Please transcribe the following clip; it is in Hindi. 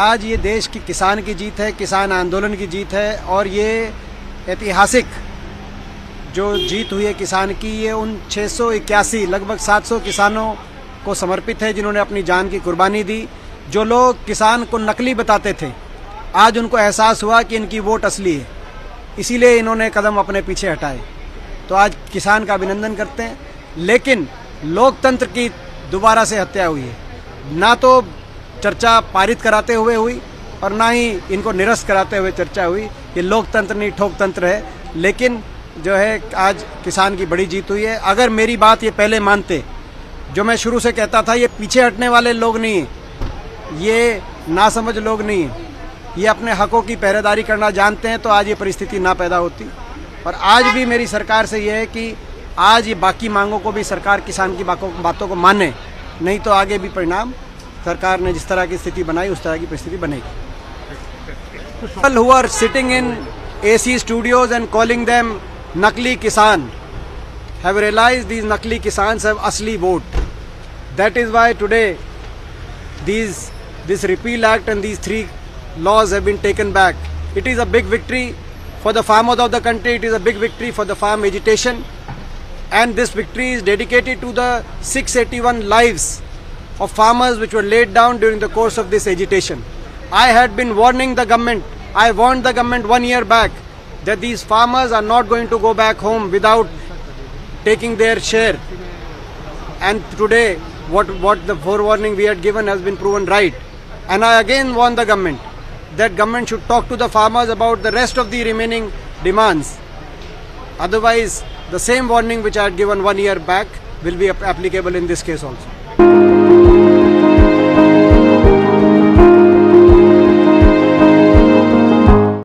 आज ये देश की किसान की जीत है, किसान आंदोलन की जीत है और ये ऐतिहासिक जो जीत हुई है किसान की, ये उन 681 लगभग 700 किसानों को समर्पित है जिन्होंने अपनी जान की कुर्बानी दी। जो लोग किसान को नकली बताते थे, आज उनको एहसास हुआ कि इनकी वोट असली है, इसीलिए इन्होंने कदम अपने पीछे हटाए। तो आज किसान का अभिनंदन करते हैं। लेकिन लोकतंत्र की दोबारा से हत्या हुई है, ना तो चर्चा पारित कराते हुए हुई और ना ही इनको निरस्त कराते हुए चर्चा हुई। ये लोकतंत्र नहीं ठोकतंत्र है। लेकिन जो है आज किसान की बड़ी जीत हुई है। अगर मेरी बात ये पहले मानते, जो मैं शुरू से कहता था, ये पीछे हटने वाले लोग नहीं हैं, ये नासमझ लोग नहीं हैं, ये अपने हकों की पहरेदारी करना जानते हैं, तो आज ये परिस्थिति ना पैदा होती। और आज भी मेरी सरकार से ये है कि आज ये बाकी मांगों को भी सरकार किसान की बातों को माने, नहीं तो आगे भी परिणाम सरकार ने जिस तरह की स्थिति बनाई उस तरह की परिस्थिति बनेगी। People who are sitting in AC studios and calling them nakli kisan have realise these nakli kisan have asli vote. That is why today this repeal act and these 3 laws have been taken back. It is a big victory for the farmers of the country. It is a big victory for the farm agitation, and this victory is dedicated to the 681 lives of farmers which were laid down during the course of this agitation. I had been warning the government. I warned the government 1 year back that these farmers are not going to go back home without taking their share. And today, what the forewarning we had given has been proven right. And I again warned the government that government should talk to the farmers about the rest of the remaining demands. Otherwise, the same warning which I had given 1 year back will be applicable in this case also.